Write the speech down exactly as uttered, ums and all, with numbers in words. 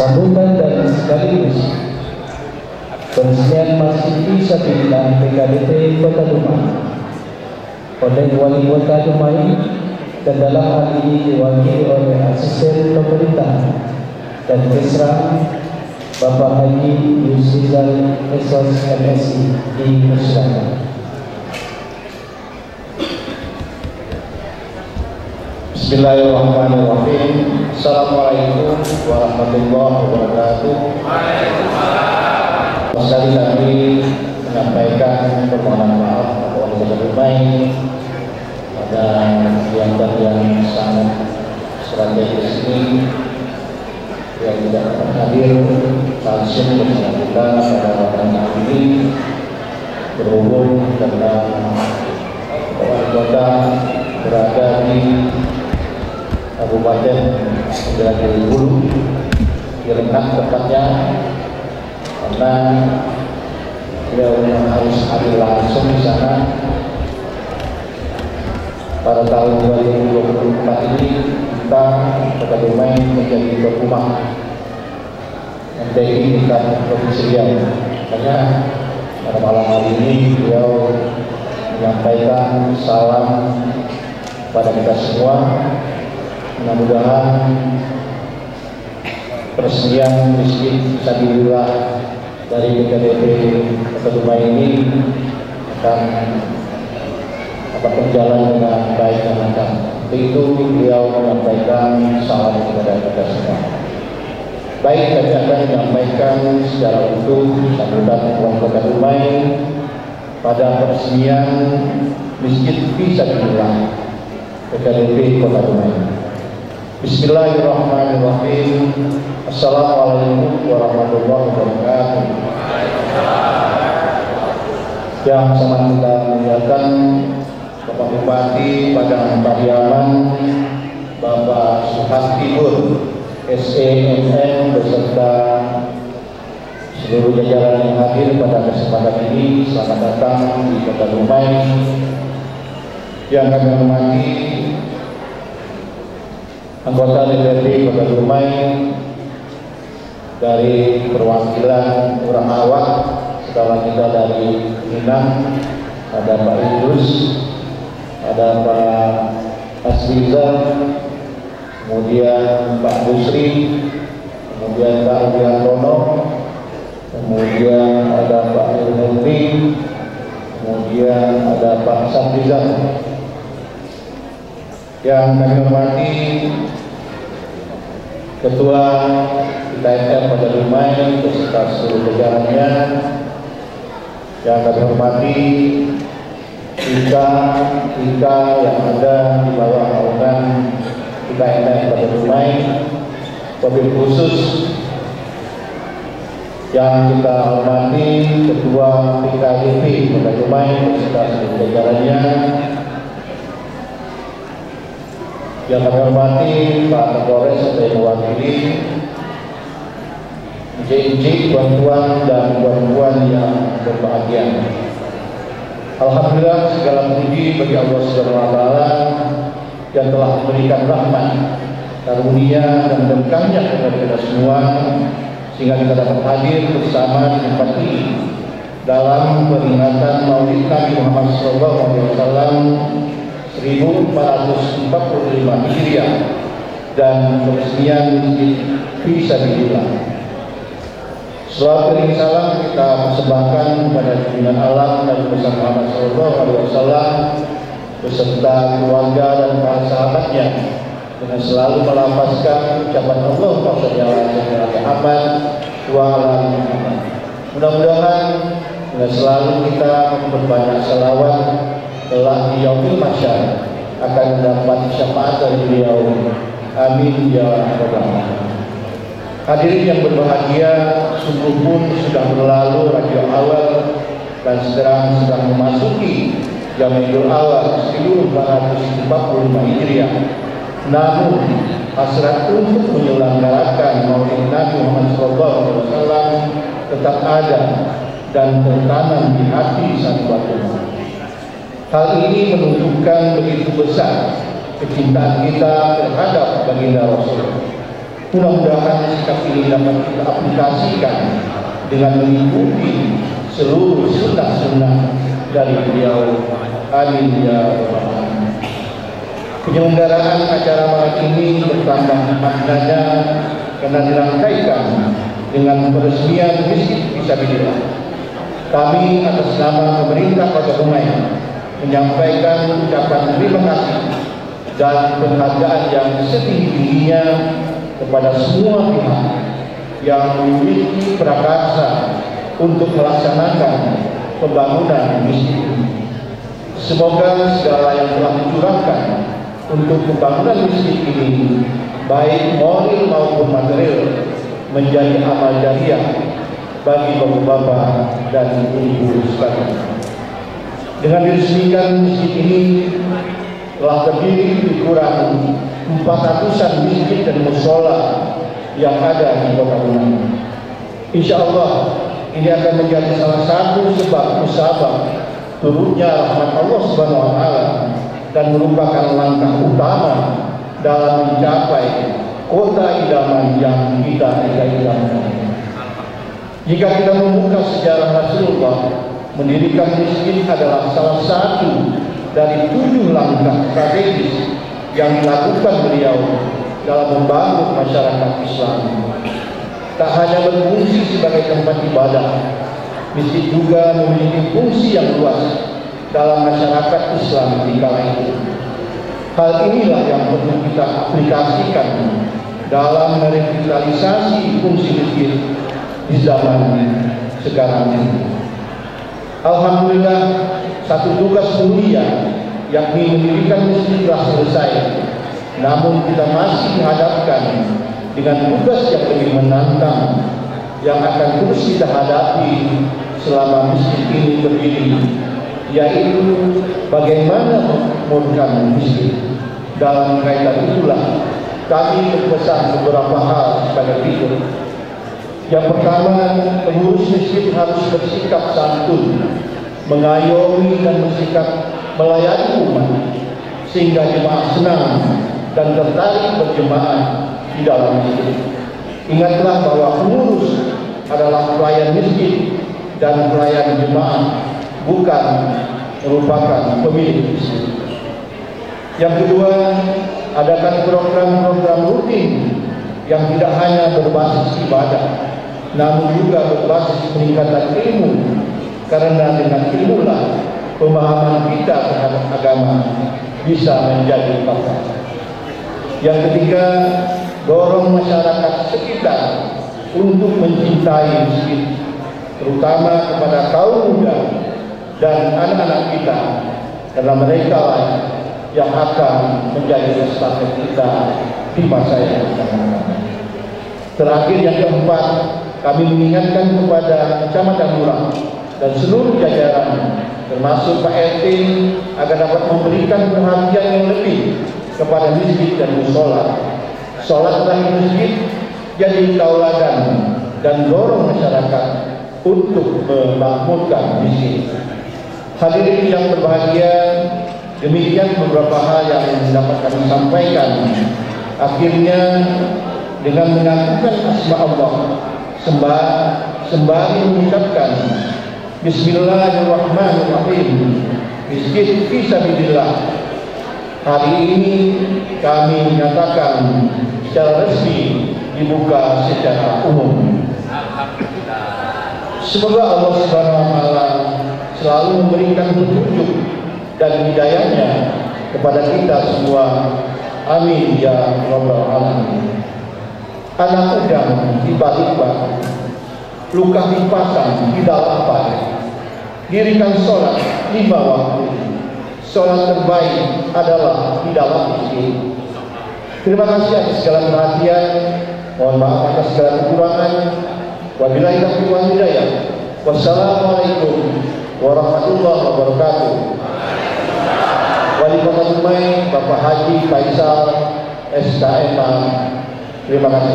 sambutan dan sekaligus peresmian Masjid Fii Sabilillah P K D P Kota Dumai oleh Wali Kota Dumai, dan dalam hal ini diwakili oleh asisten pemerintah dan Kesra Bapak Haji Yusrizal S S M S I di Musrata. Bismillahirrahmanirrahim. Assalamualaikum warahmatullahi wabarakatuh. Waalaikumsalam. Sekali lagi menyampaikan permohonan maaf kepada seluruh baik pada kegiatan yang sangat strategis ini yang tidak dapat hadir langsung bersama kita pada waktu ini berhubung tentang wali kota berada di Kabupaten Jamadil Awal di Renang tepatnya, karena beliau harus hadir langsung di sana pada tahun dua ribu dua puluh empat ini. Kita Kota Dumai menjadi tuan rumah M T I tingkat provinsi Riau, makanya pada malam hari ini beliau menyampaikan salam pada kita semua. Mudah-mudahan peresmian Masjid Fii Sabilillah dari P K D P Kota Dumai ini akan dapat berjalan dengan baik dan lancar. Itu beliau menyampaikan salam kepada kita semua. Baik, kami akan menyampaikan secara utuh sambutan warga Kota Dumai pada peresmian Masjid Fii Sabilillah P K D P Kota Dumai. Bismillahirrahmanirrahim. Assalamualaikum warahmatullahi wabarakatuh. Yang sama kita menyampaikan Bapak Bupati Padang Hentai Yaman, Bapak Suhas Tibur, S E M N beserta seluruh jajaran yang hadir pada kesempatan ini, selamat datang di Kota Dumai. Yang kami hormati anggota D P R D Kota Dumai dari perwakilan orang awak, setelah kita dari Minang ada Pak Indrus, ada Pak Asrizal, kemudian Pak Gusri, kemudian Pak Adianto, kemudian ada Pak Indri, kemudian ada Pak Saprizal. Yang kami hormati Ketua D P R D Kota Dumai beserta seluruh jajarannya, yang kami hormati Ika-Ika yang ada di bawah naungan D P R D Kota Dumai, wabil khusus yang kita hormati Ketua P K D P Kota Dumai beserta seluruh jajarannya, yang kami hormati Pak Kapolres dan mewakili J J tuan-tuan dan puan-puan yang berbahagia. Alhamdulillah, segala puji bagi Allah Subhanahu wa Ta'ala yang telah memberikan rahmat, karunia dan berkahnya kepada kita semua sehingga kita dapat hadir bersama di tempat ini dalam peringatan Maulid Nabi Muhammad shallallahu alaihi wasallam seribu empat ratus empat puluh lima Hijriah dan peresmian Masjid Fii Sabilillah. Selawat dan salam kita persembahkan kepada junjungan alam dan Nabi Muhammad shallallahu alaihi wasallam beserta keluarga dan para sahabatnya, dengan selalu melafazkan ucapan Allah Muhammad shallallahu alaihi wasallam. Mudah-mudahan dengan selalu kita memperbanyak salawat, telah di yaumil mahsyar akan mendapat syafaat dari beliau. Amin ya rabbal alamin. Hadirin yang berbahagia, sungguh pun sudah berlalu Rabiul Awal dan sekarang sedang memasuki Jamadil Awal seribu empat ratus empat puluh lima Hijriah. Namun hasrat untuk menyelenggarakan Maulid Nabi Muhammad shallallahu alaihi wasallam tetap ada dan tertanam di hati sang batin. Hal ini menunjukkan begitu besar kecintaan kita terhadap baginda Rasul. Mudah-mudahan sikap ini dapat kita aplikasikan dengan mengikuti seluruh sunnah-sunnah dari beliau. Amin ya rabbal alamin. Penyelenggaraan acara malam ini bertambah maknanya karena dirangkaikan dengan peresmian Masjid Fii Sabilillah. Kami atas nama pemerintah Kota Dumai menyampaikan ucapan terima kasih dan penghargaan yang setinggi-tingginya kepada semua pihak yang memiliki prakarsa untuk melaksanakan pembangunan masjid ini. Semoga segala yang telah dicurahkan untuk pembangunan masjid ini, baik moral maupun material, menjadi amal jariah bagi bapak-bapak dan ibu-ibu sekalian. Dengan diresmikan masjid ini telah terdiri lebih kurang empat ratusan masjid dan mushola yang ada di Kota Dumai. Insya Allah ini akan menjadi salah satu sebab musabab turunnya rahmat Allah Subhanahu Wa Taala dan merupakan langkah utama dalam mencapai kota idaman yang kita idamkan. Jika kita membuka sejarah Rasulullah, mendirikan masjid adalah salah satu dari tujuh langkah strategis yang dilakukan beliau dalam membangun masyarakat Islam. Tak hanya berfungsi sebagai tempat ibadah, masjid juga memiliki fungsi yang luas dalam masyarakat Islam di kala itu. Hal inilah yang perlu kita aplikasikan dalam merevitalisasi fungsi masjid di zaman sekarang ini. Alhamdulillah, satu tugas mulia yakni mendirikan masjid telah selesai, namun kita masih dihadapkan dengan tugas yang lebih menantang yang akan terus kita hadapi selama masjid ini berdiri, yaitu bagaimana membangun masjid. Dalam kaitan itulah kami berpesan beberapa hal sebagai berikut. Yang pertama, pengurus masjid harus bersikap santun, mengayomi dan bersikap melayani umat sehingga jemaah senang dan tertarik berjemaah di dalam masjid. Ingatlah bahwa pengurus adalah pelayan masjid dan pelayan jemaah, bukan merupakan pemilik masjid. Yang kedua, adakan program-program rutin yang tidak hanya berbasis ibadah, namun juga berbasis peningkatan ilmu, karena dengan ilmulah pemahaman kita terhadap agama bisa menjadi pokok. Yang ketiga, dorong masyarakat sekitar untuk mencintai masjid, terutama kepada kaum muda dan anak-anak kita, karena mereka yang akan menjadi estafet kita di masa yang akan datang. Terakhir, yang keempat, kami mengingatkan kepada Camat Danulang dan seluruh jajaran, termasuk Pak R T, agar dapat memberikan perhatian yang lebih kepada masjid dan mushola. Sholatlah di masjid, jadi tauladan dan dorong masyarakat untuk membangunkan masjid. Hadirin yang berbahagia, demikian beberapa hal yang dapat kami sampaikan. Akhirnya, dengan mengakukan asma Allah, sembah sembari mengucapkan Bismillahirrahmanirrahim, Masjid Fii Sabilillah. Hari ini kami menyatakan secara resmi dibuka secara umum. Semoga Allah Subhanahu Wa Taala selalu memberikan petunjuk dan hidayahnya kepada kita semua. Amin ya rabbal alamin. Anak udang tiba-tiba, luka dipasang tidak lapar. Dirikan sholat lima waktu, sholat terbaik adalah di dalam masjid. Terima kasih atas segala perhatian, mohon maaf atas segala kekurangan. Wabillahi taufiq wal hidayah. Wassalamualaikum warahmatullahi wabarakatuh. Wali Kota Dumai, Bapak Haji Faisal, S K M A. Terima kasih.